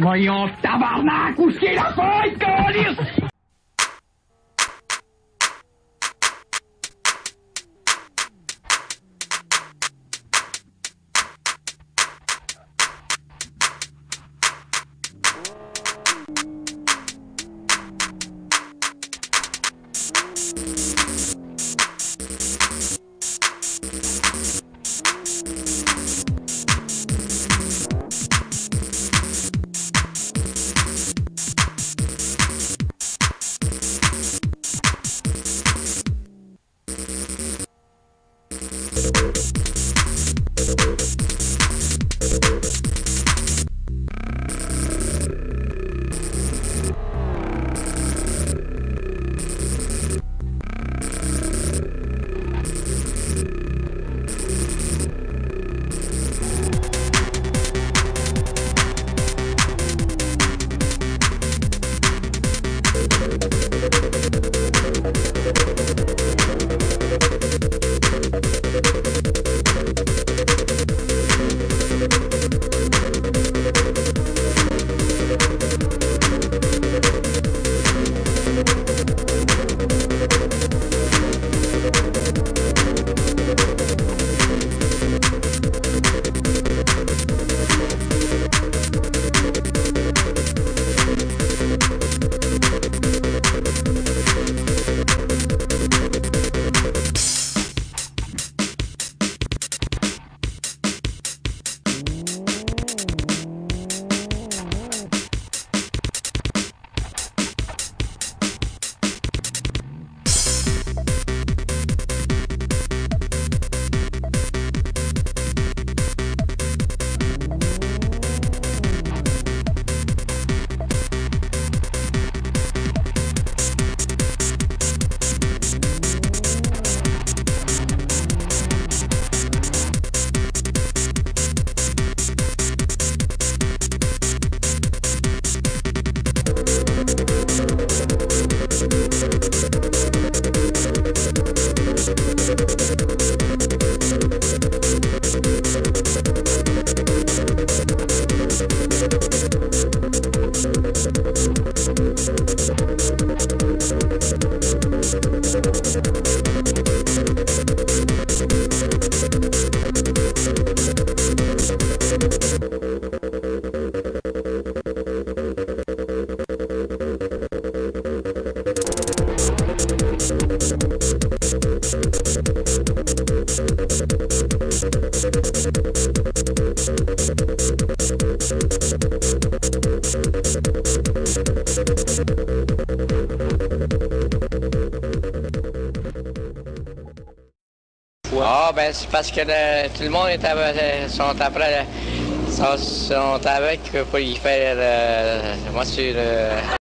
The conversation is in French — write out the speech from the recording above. Voyons, tabarnak, où est-ce qu'il a faim, calice? Ah, ben c'est parce que tout le monde est sont avec pour y faire... moi, c'est...